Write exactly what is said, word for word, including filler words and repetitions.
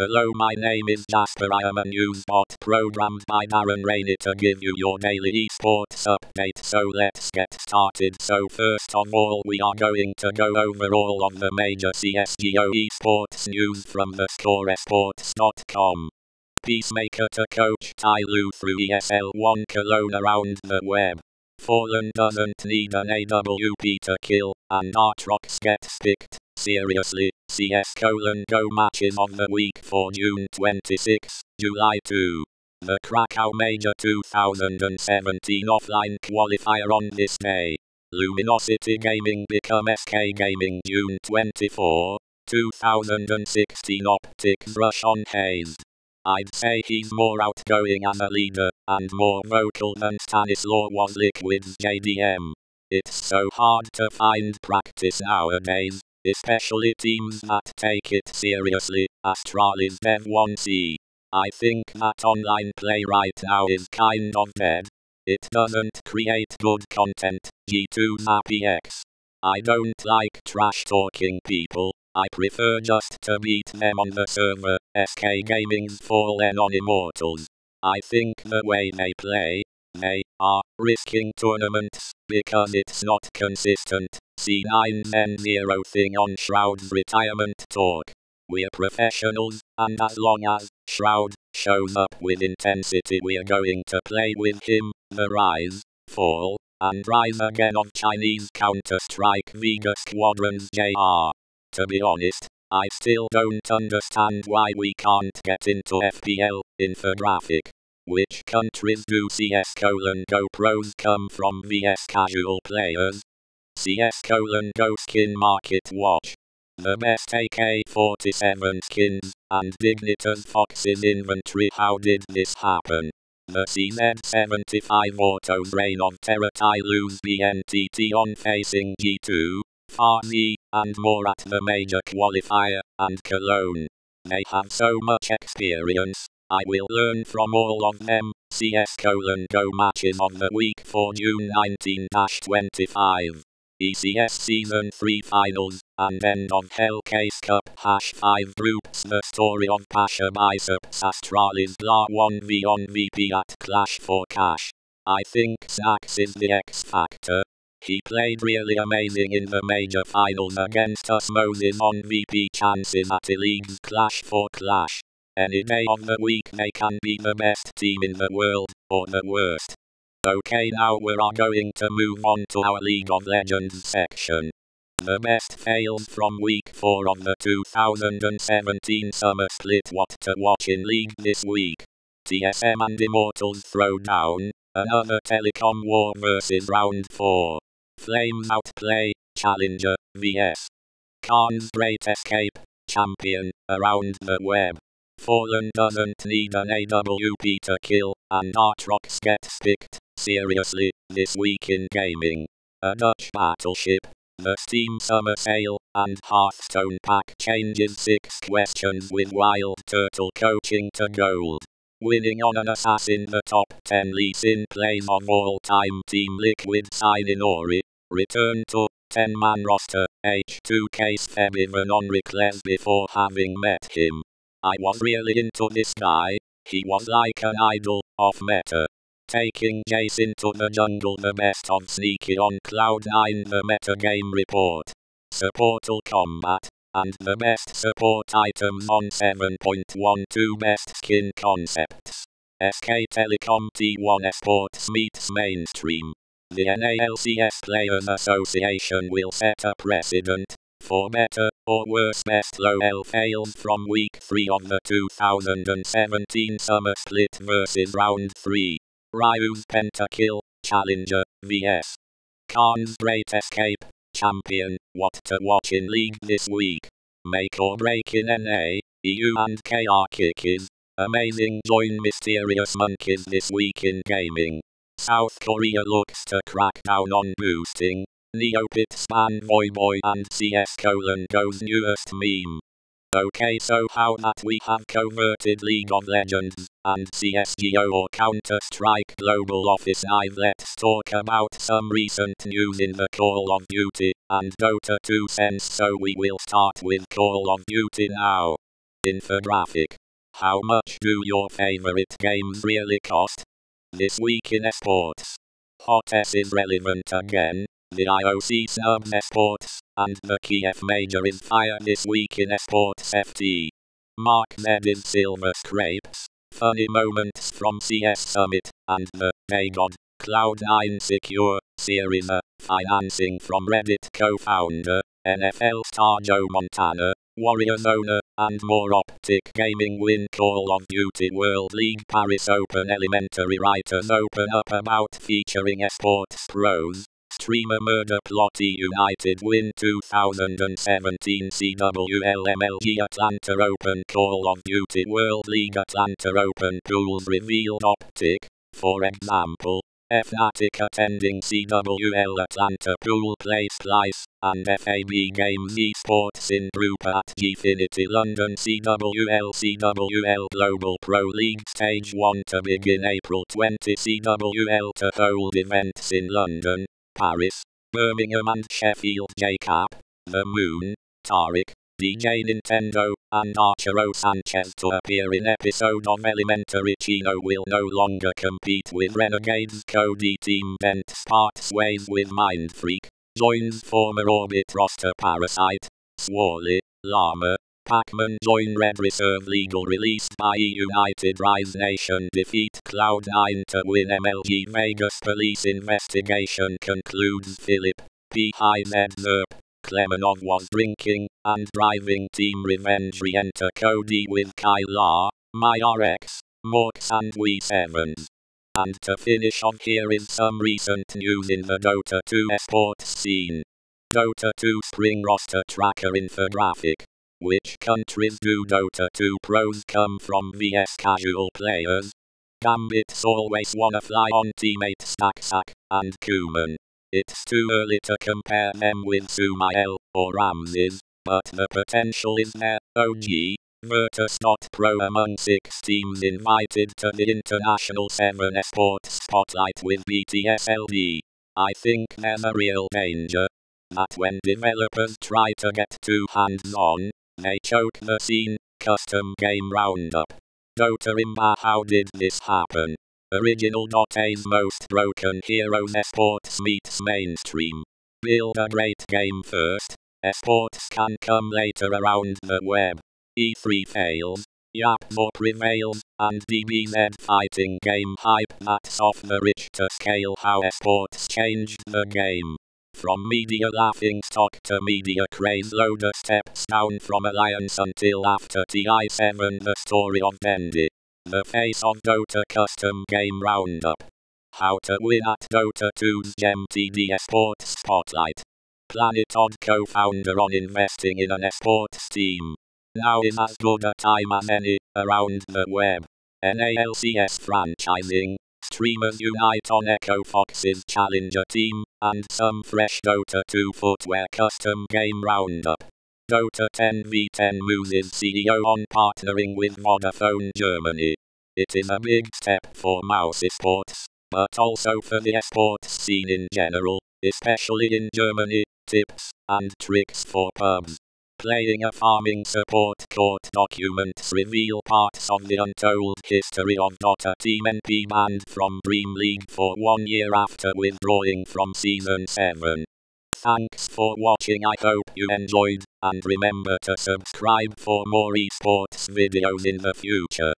Hello, my name is Jasper. I am a news bot programmed by Darren Rainey to give you your daily esports update, so let's get started. So first of all, we are going to go over all of the major C S G O esports news from the score esports dot com. Peacemaker to coach Tyloo through E S L One Cologne around the web. Fallen doesn't need an A W P to kill, and Aatrox gets picked. Seriously, C S colon go matches of the week for June twenty-sixth, July second. The Krakow Major two thousand seventeen offline qualifier on this day. Luminosity Gaming become S K Gaming June twenty-fourth, two thousand sixteen. OpTic's rush on hazed. I'd say he's more outgoing as a leader, and more vocal than Stanislaw was Liquid's J D M. It's so hard to find practice nowadays, especially teams that take it seriously. Astralis dev one ce. I think that online play right now is kind of dead. It doesn't create good content. G two's apEX. I don't like trash talking people. I prefer just to beat them on the server. S K Gaming's Fallen on Immortals. I think the way they play, they are risking tournaments because it's not consistent. n zero thing on Shroud's retirement talk. We're professionals, and as long as Shroud shows up with intensity, we're going to play with him. The rise, fall, and rise again of Chinese Counter-Strike Vega Squadron's junior To be honest, I still don't understand why we can't get into F P L, infographic. Which countries do C S colon go pros come from versus casual players? C S colon go skin market watch. The best A K forty-seven skins, and Dignitas Fox's inventory. How did this happen? The C Z seventy-five autos reign of terror. Tyloo's BnTeT on facing G two, Farsi, and more at the major qualifier, and Cologne. They have so much experience. I will learn from all of them. C S colon go matches of the week for June nineteenth to twenty-fifth. E C S Season three Finals, and end of Hellcase Cup. Hash five groups. The story of Pasha Biceps Astralis Blah one v on V P at Clash for Cash. I think Zax is the X Factor. He played really amazing in the major finals against us. Moses on V P chances at E-League's Clash for Clash. Any day of the week they can be the best team in the world, or the worst. Okay, now we are going to move on to our League of Legends section. The best fails from week four of the two thousand seventeen Summer Split. What to watch in League this week? T S M and Immortals throw down, another telecom war versus round four. Flames outplay Challenger versus Khan's Great Escape, Champion, around the web. Fallen doesn't need an A W P to kill, and Aatrox gets picked. Seriously, this week in gaming. A Dutch battleship, the Steam Summer Sale, and Hearthstone pack changes. Six questions with Wild Turtle coaching to gold. Winning on an assassin. The top ten least in plays of all time. Team Liquid signing Ori. Return to ten man roster. H two case Febivan on Reclaims before having met him. I was really into this guy. He was like an idol, off meta. Taking Jace into the jungle. The best of Sneaky on Cloud nine. The meta game report. Supportal combat. And the best support items on seven point twelve. Best skin concepts. S K Telecom T one Esports meets mainstream. The N A L C S Players Association will set a precedent. For better or worse, best LoL fails from week three of the two thousand seventeen Summer Split versus round three. Ryu's Pentakill, Challenger versus Khan's Great Escape, Champion. What to watch in League this week? Make or break in N A, E U and K R Kickies. Amazing join Mysterious Monkeys this week in gaming. South Korea looks to crack down on boosting. Neopit span boy boy and C S colon goes newest meme. Okay, so how that we have converted League of Legends and C S G O or Counter-Strike Global Office Live, let's talk about some recent news in the Call of Duty and Dota two sense. So we will start with Call of Duty now. Infographic. How much do your favorite games really cost? This week in esports. HotS is relevant again, the I O C snubs esports, and the Kiev Major is fire this week in esports F T. Mark Z is silver scrapes, funny moments from C S Summit, and the, hey god, Cloud nine Secure, Series A, financing from Reddit co-founder, N F L star Joe Montana, Warriors owner, and more. OpTic Gaming win Call of Duty World League Paris Open. Elementary writers open up about featuring esports pros. Streamer murder plot. United win two thousand seventeen C W L M L G Atlanta Open. Call of Duty World League Atlanta Open pools revealed. OpTic, for example, Fnatic attending C W L Atlanta pool play Splice, and F A B Games Esports in group at Gfinity London. C W L C W L Global Pro League Stage one to begin April twentieth. C W L to hold events in London, Paris, Birmingham and Sheffield. J CAP, The Moon, Tariq, D J Nintendo, and Archero Sanchez to appear in episode of Elementary. Chino will no longer compete with Renegades. Cody Team BnTeT parts ways with Mindfreak, joins former Orbit roster. Parasite, Swally, Llama, Pac-Man join Red Reserve. Legal released by United Rise Nation defeat Cloud nine to win M L G. Vegas police investigation concludes. Philip P. Hyde. Klemenov was drinking and driving. Team Revenge re-enter Cody with Kylar, myRx, Morks and W sevens. And to finish off, here is some recent news in the Dota two esports scene. Dota two Spring Roster Tracker infographic. Which countries do Dota two pros come from versus casual players? Gambit's always wanna fly on teammate Stacksack and Kuman. It's too early to compare them with Sumael, or Ramses, but the potential is there. O G, versus dot pro among six teams invited to the International seven Esports Spotlight with B T S L D. I think there's a real danger that when developers try to get too hands-on, they choke the scene. Custom Game Roundup. Dota Imba, how did this happen? Original.a's most broken heroes. Esports meets mainstream. Build a great game first. Esports can come later. Around the web. E three fails. Yapzor prevails. And D B Z fighting game hype that's off the rich to scale. How esports changed the game. From media laughing stock to media craze. Loader steps down from Alliance until after T I seven. The story of Bendy. The face of Dota Custom Game Roundup. How to win at Dota two's Gem T D Esports Spotlight. Planet Odd co-founder on investing in an esports team. Now is as good a time as any, around the web. N A L C S franchising. Streamers unite on Echo Fox's Challenger team, and some fresh Dota two footwear. Custom Game Roundup. Dota ten v ten moves is C E O on partnering with Vodafone Germany. It is a big step for mouse esports, but also for the esports scene in general, especially in Germany. Tips and tricks for pubs. Playing a farming support court. Documents reveal parts of the untold history of Dota. Team N P banned from Dream League for one year after withdrawing from Season seven. Thanks for watching. I hope you enjoyed, and remember to subscribe for more esports videos in the future.